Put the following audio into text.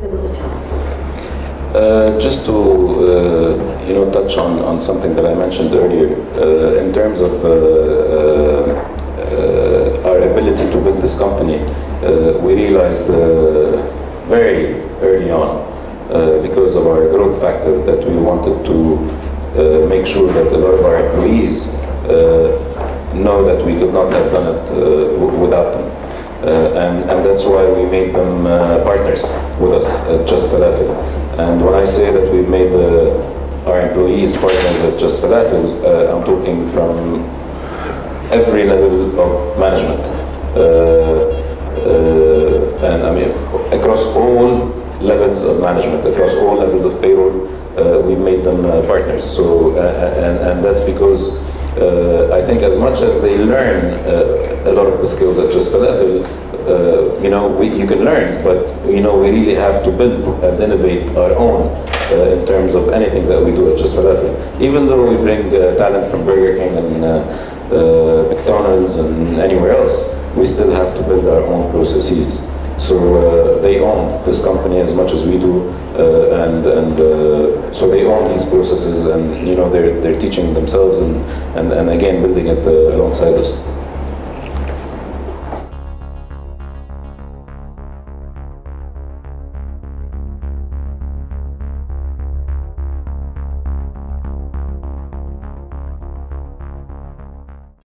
there was a chance? Just to touch on something that I mentioned earlier, in terms of our ability to build this company, we realized very early on, because of our growth factor, that we wanted to make sure that a lot of our employees know that we could not have done it without them. And that's why we made them partners with us at Just Falafel. And when I say that we've made our employees partners at Just Falafel, I'm talking from every level of management. And I mean, across all levels of management, across all levels of payroll, we've made them partners. So, and that's because I think as much as they learn a lot of the skills at Just Falafel, you can learn, but we really have to build and innovate our own in terms of anything that we do at Just Falafel. Even though we bring talent from Burger King and McDonald's and anywhere else, we still have to build our own processes. So they own this company as much as we do, and so they own these processes, and they're teaching themselves, and again building it alongside us.